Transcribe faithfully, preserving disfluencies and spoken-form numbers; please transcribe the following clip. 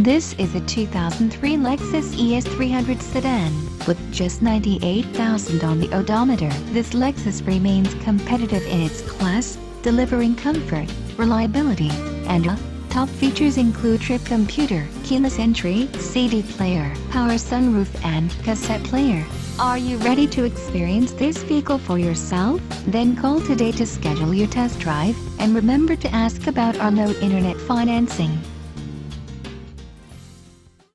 This is a two thousand three Lexus E S three hundred sedan, with just ninety-eight thousand on the odometer. This Lexus remains competitive in its class, delivering comfort, reliability, and uh, top features include trip computer, keyless entry, C D player, power sunroof and cassette player. Are you ready to experience this vehicle for yourself? Then call today to schedule your test drive, and remember to ask about our low internet financing.